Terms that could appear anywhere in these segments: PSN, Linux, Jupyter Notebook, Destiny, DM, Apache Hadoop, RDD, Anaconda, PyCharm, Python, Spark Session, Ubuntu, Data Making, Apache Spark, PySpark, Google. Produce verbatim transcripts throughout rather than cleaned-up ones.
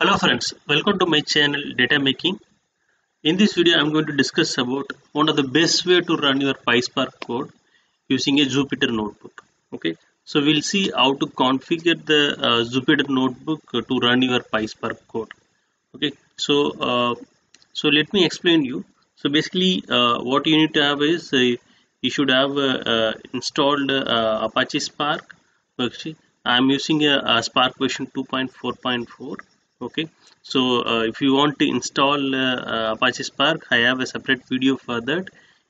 Hello friends, welcome to my channel Data Making. In this video I am going to discuss about one of the best way to run your PySpark code using a Jupyter Notebook. Okay, so we'll see how to configure the uh, Jupyter Notebook to run your PySpark code. Okay, so uh, so let me explain you. So basically uh, what you need to have is uh, you should have uh, uh, installed uh, Apache Spark. Actually, I am using a, a Spark version two point four point four. Okay, so uh, if you want to install uh, uh, Apache Spark, I have a separate video for that.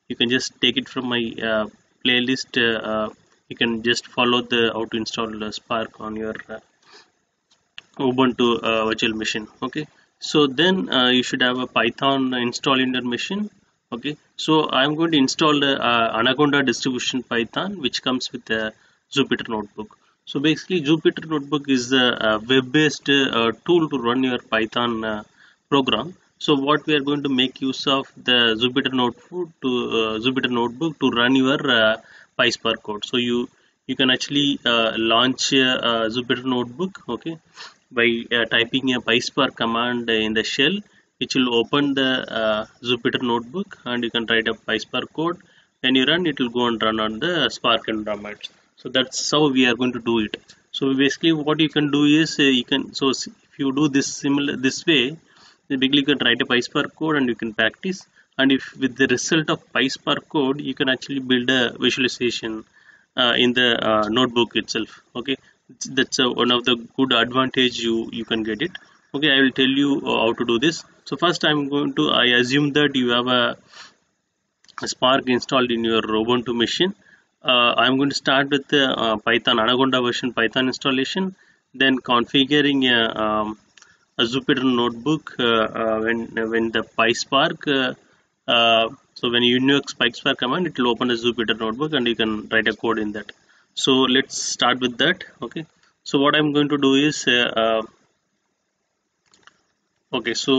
You can just take it from my uh, playlist. Uh, uh, you can just follow the how to install uh, Spark on your uh, Ubuntu uh, virtual machine. Okay, so then uh, you should have a Python install in your machine. Okay, so I am going to install uh, uh, Anaconda distribution Python, which comes with the uh, Jupyter Notebook. So basically Jupyter Notebook is a, a web-based uh, tool to run your Python uh, program. So what we are going to make use of the Jupyter Notebook to uh, Jupyter Notebook to run your uh, PySpark code. So you you can actually uh, launch uh, uh, Jupyter Notebook, okay, by uh, typing a PySpark command in the shell, which will open the uh, Jupyter Notebook, and you can write a PySpark code. When you run, it will go and run on the Spark environment. So that's how we are going to do it. So basically what you can do is uh, you can, so if you do this similar this way, basically you can write a PySpark code and you can practice, and if with the result of PySpark code you can actually build a visualization uh, in the uh, notebook itself. Okay, that's uh, one of the good advantage you you can get it. Okay, I will tell you how to do this. So first I'm going to I assume that you have a, a Spark installed in your Ubuntu machine. Uh, I am going to start with the uh, Python Anaconda version Python installation, then configuring a, um, a Jupyter Notebook uh, uh, when when the PySpark. Uh, uh, so when you invoke PySpark command, it will open a Jupyter Notebook and you can write a code in that. So let's start with that. Okay. So what I am going to do is uh, uh, okay. So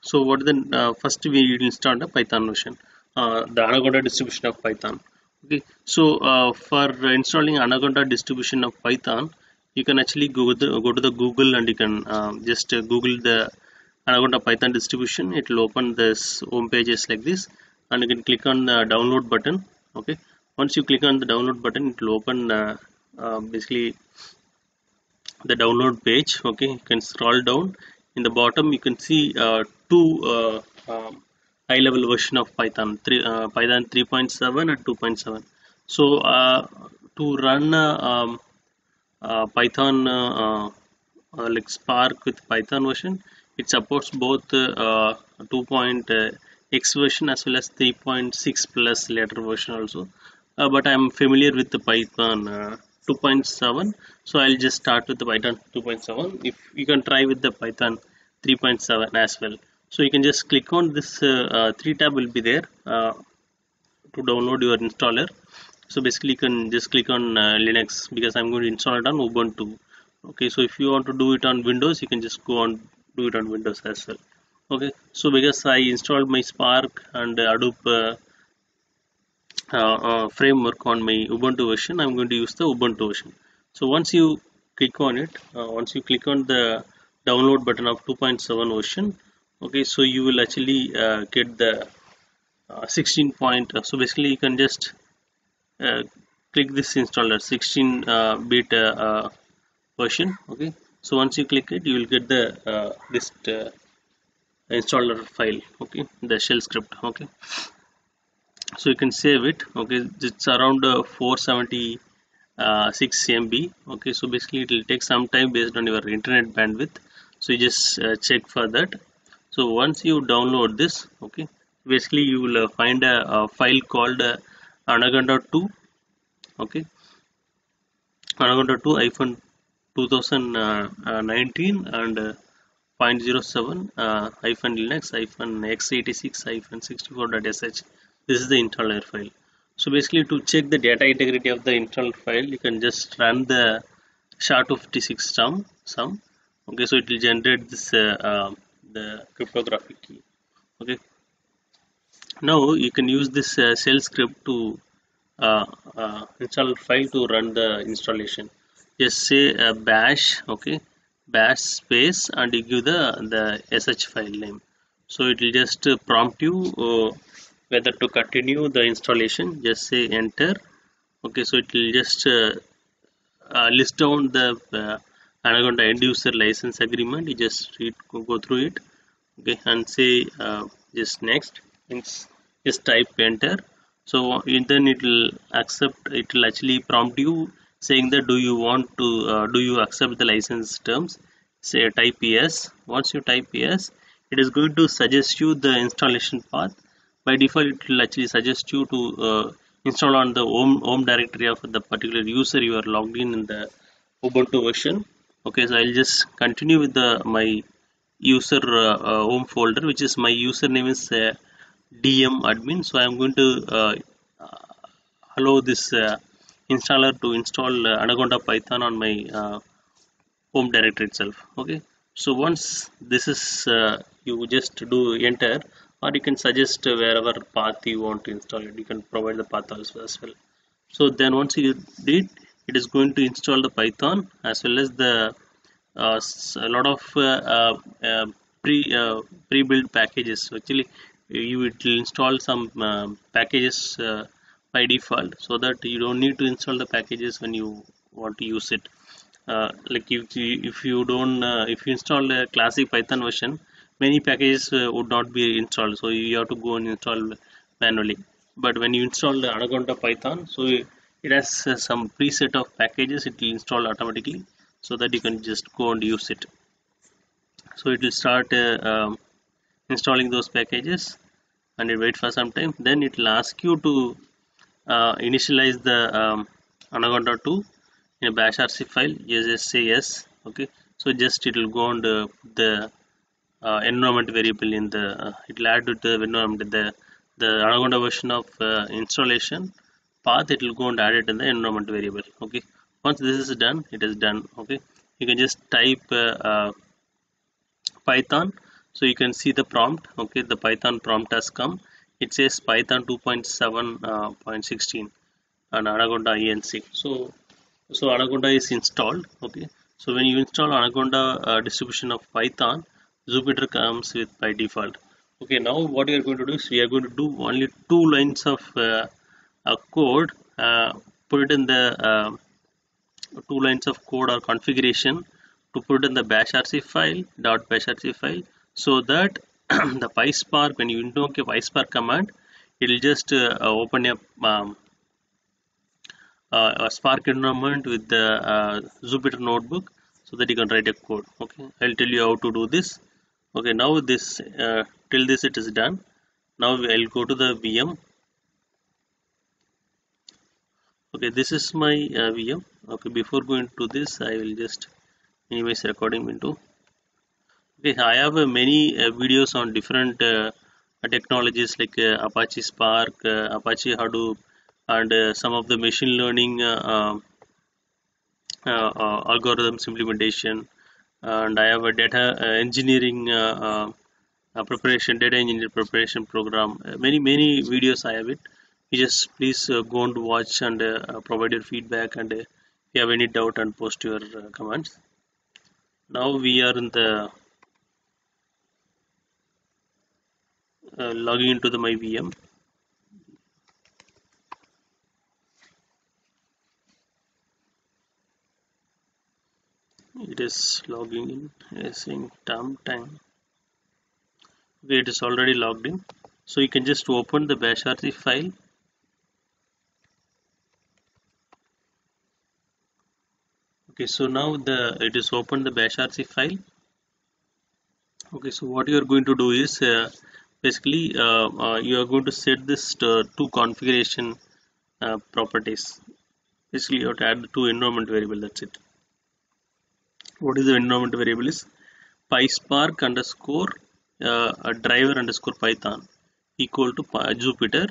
so what then? Uh, first we will install the Python version, uh, the Anaconda distribution of Python. Okay, so uh, for installing Anaconda distribution of Python, you can actually go the, go to the Google and you can uh, just uh, Google the Anaconda Python distribution. It will open this home pages like this, and you can click on the download button. Okay, once you click on the download button, it will open uh, uh, basically the download page. Okay, you can scroll down. In the bottom, you can see uh, two. Uh, um, high level version of Python, three, uh, Python three point seven and two point seven. So uh, to run uh, um, uh, Python uh, uh, like Spark with Python version, it supports both uh, two point X version as well as three point six plus later version also. Uh, but I am familiar with the Python uh, two point seven, so I'll just start with the Python two point seven. If you can try with the Python three point seven as well. So you can just click on this uh, uh, three tab will be there uh, to download your installer. So basically you can just click on uh, Linux, because I'm going to install it on Ubuntu. Okay, so if you want to do it on Windows, you can just go on do it on Windows as well. Okay, so because I installed my Spark and Hadoop uh, uh, uh, framework on my Ubuntu version, I'm going to use the Ubuntu version. So once you click on it, uh, once you click on the download button of two point seven version, okay, so you will actually uh, get the uh, sixteen point. Uh, so basically you can just uh, click this installer sixteen uh, bit uh, uh, version. Okay, so once you click it, you will get the uh, this uh, installer file. Okay, the shell script. Okay, so you can save it. Okay, it's around uh, four seventy-six M B. Okay, so basically it will take some time based on your internet bandwidth, so you just uh, check for that. So once you download this, okay, basically you will uh, find a, a file called uh, Anaconda two, okay, Anaconda two hyphen two thousand nineteen and uh, zero point zero seven uh, hyphen Linux hyphen x eighty-six hyphen sixty-four dot S H. This is the installer file. So basically to check the data integrity of the installer file, you can just run the S H A two fifty-six sum sum. Okay, so it will generate this. Uh, uh, the cryptographic key. Okay, now you can use this uh, shell script to uh, uh, install file to run the installation. Just say uh, bash, okay, bash space and you give the the sh file name. So it will just prompt you uh, whether to continue the installation. Just say enter. Okay, so it will just uh, uh, list down the uh, Anaconda end user license agreement. You just read, go through it, okay, and say uh, just next. It's just type enter. So then it will accept. It will actually prompt you saying that do you want to uh, do you accept the license terms? Say type yes. Once you type yes, it is going to suggest you the installation path. By default, it will actually suggest you to uh, install on the home home directory of the particular user you are logged in in the Ubuntu version. Okay, so I'll just continue with the my user uh, uh, home folder, which is my username is uh, D M admin. So I'm going to uh, allow this uh, installer to install uh, Anaconda Python on my uh, home directory itself. Okay, so once this is uh, you just do enter, or you can suggest wherever path you want to install it. You can provide the path also as well. So then once you did, it is going to install the Python as well as the uh, a lot of uh, uh, pre uh, pre-built packages. So actually, you will install some uh, packages uh, by default, so that you don't need to install the packages when you want to use it. Uh, like if you, if you don't uh, if you install a classic Python version, many packages uh, would not be installed. So you have to go and install manually. But when you install the Anaconda Python, so you, it has uh, some preset of packages. It will install automatically so that you can just go and use it. So it will start uh, um, installing those packages and it wait for some time. Then it will ask you to uh, initialize the um, Anaconda two in a bash R C file. You just say yes. Okay, so just it will go and uh, the uh, environment variable in the uh, it will add to the environment the the Anaconda version of uh, installation path. It will go and add it in the environment variable. Okay, once this is done, it is done. Okay, you can just type uh, uh, Python. So you can see the prompt. Okay, the Python prompt has come. It says Python two point seven point sixteen uh, and Anaconda E N C. So so Anaconda is installed. Okay, so when you install Anaconda uh, distribution of Python, Jupyter comes with by default. Okay, now what we are going to do is we are going to do only two lines of uh, a code, uh, put it in the uh, two lines of code or configuration to put in the bash rc file dot bash rc file, so that the PySpark, when you invoke a PySpark command, it will just uh, open up um, uh, a Spark environment with the uh, Jupyter Notebook, so that you can write a code. Okay, I'll tell you how to do this. Okay, now this uh, till this it is done. Now I'll go to the V M. Okay, this is my uh, V M. Okay, before going to this, I will just minimize recording window. Okay, I have uh, many uh, videos on different uh, technologies like uh, Apache Spark, uh, Apache Hadoop, and uh, some of the machine learning uh, uh, uh, algorithms implementation. And I have a data uh, engineering uh, uh, preparation, data engineering preparation program. Uh, many many videos I have it. You just please uh, go and watch and uh, provide your feedback, and uh, if you have any doubt, and post your uh, comments. Now we are in the uh, logging into the my V M. It is logging in. Yes, in term time. Okay, it is already logged in. So you can just open the bash R C file. Okay, so now the it is open the bash R C file. Okay, so what you are going to do is uh, basically uh, uh, you are going to set this to, to configuration uh, properties. Basically, you have to add the two environment variable. That's it. What is the environment variable is PySpark underscore uh, driver underscore Python equal to Py Jupyter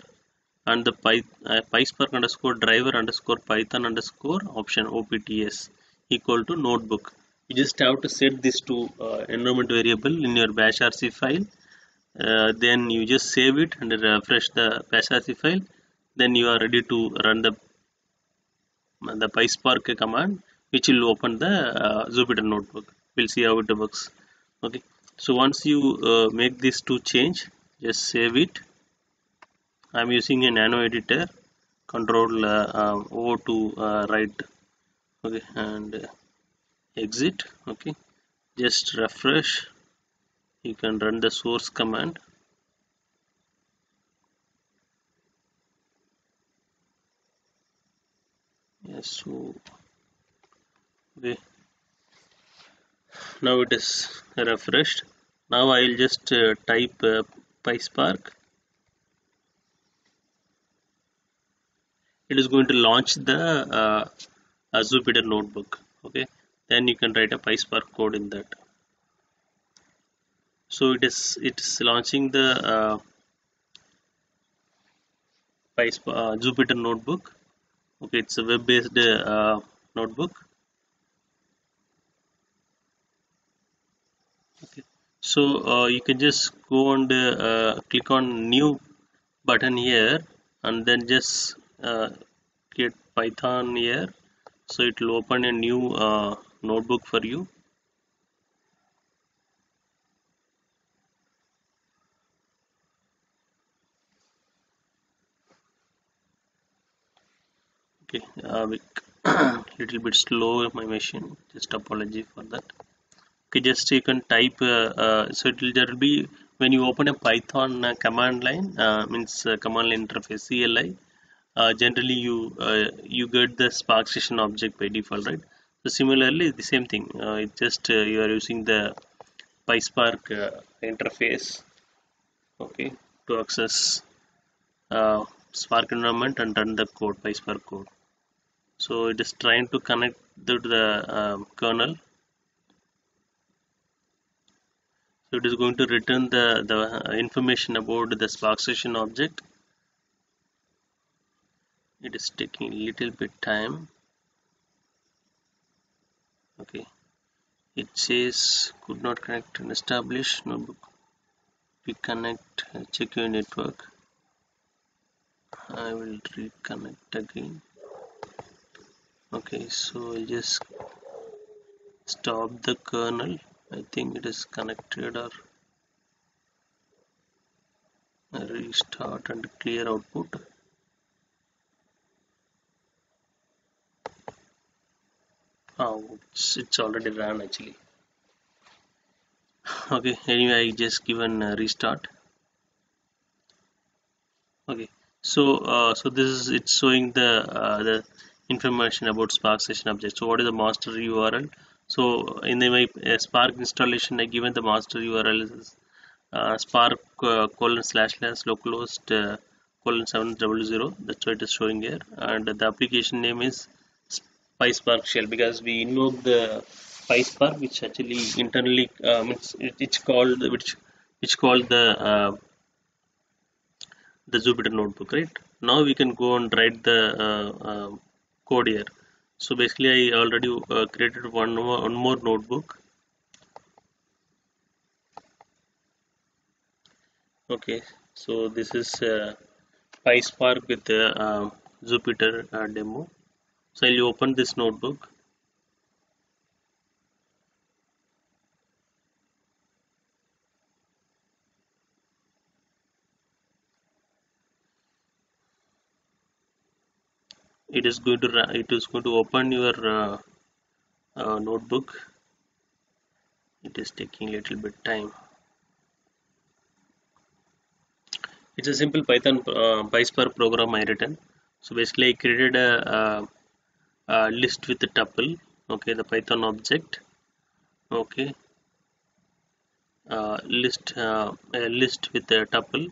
and the Py uh, PySpark underscore driver underscore Python underscore option opts equal to notebook. You just have to set this to uh, environment variable in your bash R C file. Uh, then you just save it and refresh the bash R C file. Then you are ready to run the the PySpark command, which will open the uh, Jupyter Notebook. we'll see how it works. Okay, so once you uh, make this to change, just save it. I'm using a nano editor, control uh, uh, O to uh, right, okay, and uh, exit. Okay, just refresh. You can run the source command. Yes, so okay, now it is refreshed. Now I'll just uh, type uh, PySpark. It is going to launch the uh, Jupyter Notebook. Okay, then you can write a PySpark code in that. So it is it's launching the uh, PySpark, uh, Jupyter Notebook. Okay, it's a web-based uh, notebook. Okay, so uh, you can just go and uh, click on new button here, and then just uh, get Python here. So it will open a new uh, notebook for you. Okay, a uh, little bit slow my machine, just apology for that. Okay, just you can type, uh, uh, so it will, there will be, when you open a Python uh, command line, uh, means uh, command line interface, C L I, uh, generally you uh, you get the Spark Session object by default, right? So similarly, the same thing, uh, it just uh, you are using the PySpark uh, interface, okay, to access uh, Spark environment and run the code, PySpark code. So it is trying to connect to the uh, kernel. So it is going to return the the information about the Spark Session object. It is taking a little bit time. Okay, it says could not connect and establish notebook. We connect, check your network. I will reconnect again. Okay, so I'll just stop the kernel. I think it is connected, or restart and clear output. Oh, it's, it's already ran actually. Okay, anyway, I just given a restart. Okay, so uh, so this is, it's showing the uh, the information about Spark Session object. So what is the master U R L? So in the, my uh, Spark installation, I given the master U R L is uh, Spark uh, colon slash slash localhost uh, colon seven hundred. That's why it is showing here. And the application name is PySpark shell, because we invoke the PySpark, which actually internally um, it's, it's called which which called the uh, the Jupyter Notebook, right? Now we can go and write the uh, uh, code here. So basically I already uh, created one more, one more notebook. Okay, so this is uh, PySpark with the uh, Jupyter uh, demo. So I'll open this notebook. It is going to it is going to open your uh, uh, notebook. It is taking a little bit time. It's a simple Python uh, PySpark program I written. So basically I created a, a, a list with the tuple. Okay, the Python object. Okay, uh, list uh, a list with a tuple.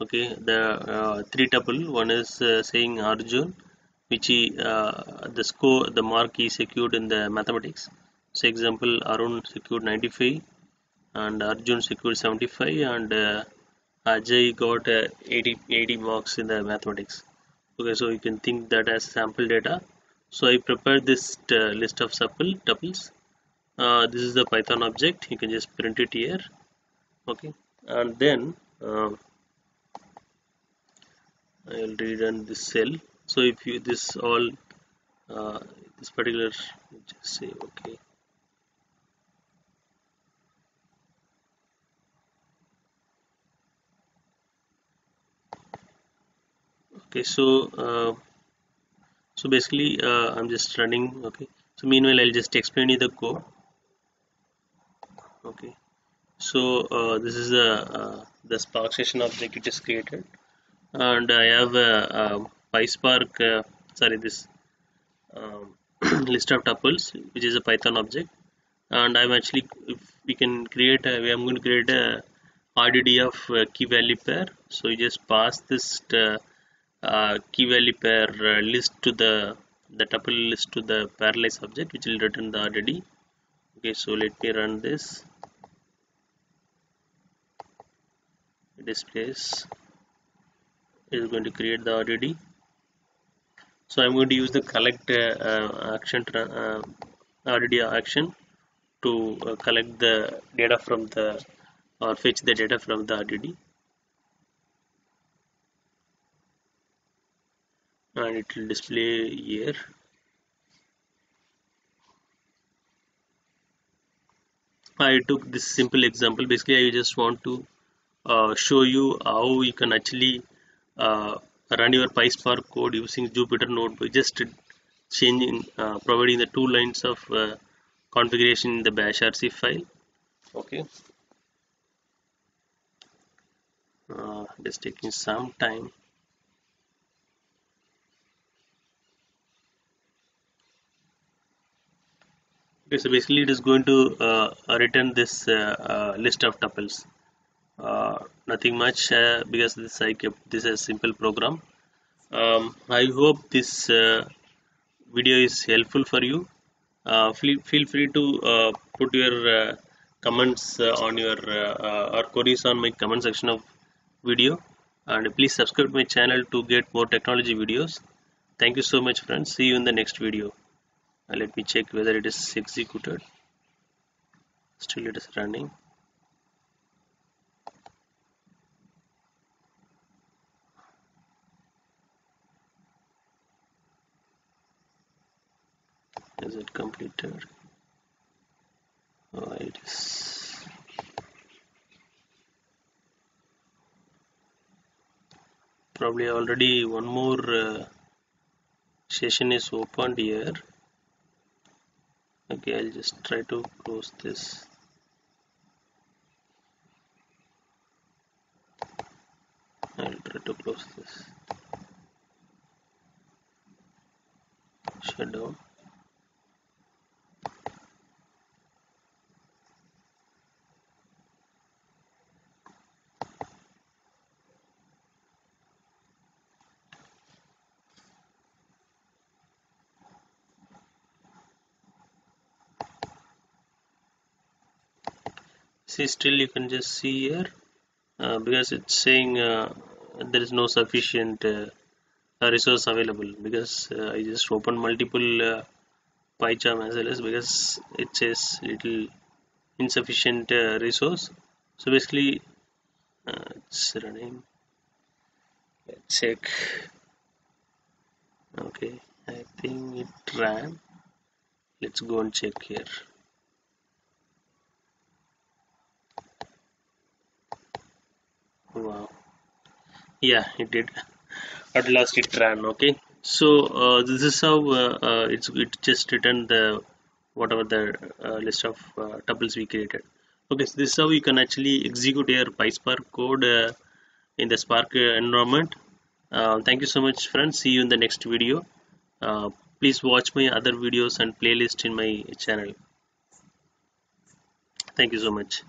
Okay, the uh, three tuple. One is uh, saying Arjun, which uh, the score, the mark is secured in the mathematics. So example, Arun secured ninety-five and Arjun secured seventy-five, and uh, Ajay got uh, eighty, eighty marks in the mathematics. Okay, so you can think that as sample data. So I prepared this uh, list of tuple, tuples. Uh, this is the Python object. You can just print it here. Okay, and then uh, I will rerun this cell. So if you this all uh, this particular, just say okay, Okay, so uh, so basically uh, I'm just running. Okay, so meanwhile I'll just explain you the code. Okay, so uh, this is the uh, the Spark Session object which is created, and I have a, a PySpark. Uh, sorry, this um, list of tuples, which is a Python object, and I'm actually, if we can create, a, I'm going to create a R D D of uh, key value pair. So you just pass this uh, uh, key value pair uh, list to the the tuple list to the parallelized object, which will return the R D D. Okay, so let me run this. Displays is going to create the R D D. So I'm going to use the collect uh, uh, action uh, R D D action to uh, collect the data from the, or fetch the data from the R D D, and it will display here. I took this simple example. Basically I just want to uh, show you how you can actually uh, run your PySpark code using Jupyter Notebook, just changing uh, providing the two lines of uh, configuration in the bash R C file. Okay, uh, just taking some time. Okay, so basically it is going to uh, return this uh, uh, list of tuples. Uh, nothing much uh, because this I kept this as a simple program. um, I hope this uh, video is helpful for you. Uh, feel, feel free to uh, put your uh, comments uh, on your uh, uh, or queries on my comment section of video, and please subscribe to my channel to get more technology videos. Thank you so much, friends. See you in the next video. Uh, let me check whether it is executed. Still it is running. Is it completed? Oh, it is. Probably already one more uh, session is opened here. Okay, I'll just try to close this. I'll try to close this. Shut down. See, still you can just see here uh, because it's saying uh, there is no sufficient uh, resource available, because uh, I just opened multiple uh, PyCharm as well, as because it says little insufficient uh, resource. So basically uh, it's running. Let's check. Okay, I think it ran. Let's go and check here. Wow, yeah, it did. At last it ran. Okay, so uh, this is how uh, uh, it's it just returned the whatever the uh, list of uh, tuples we created. Okay, so this is how you can actually execute your PySpark code uh, in the Spark environment. Uh, thank you so much, friends. See you in the next video. Uh, please watch my other videos and playlist in my channel. Thank you so much.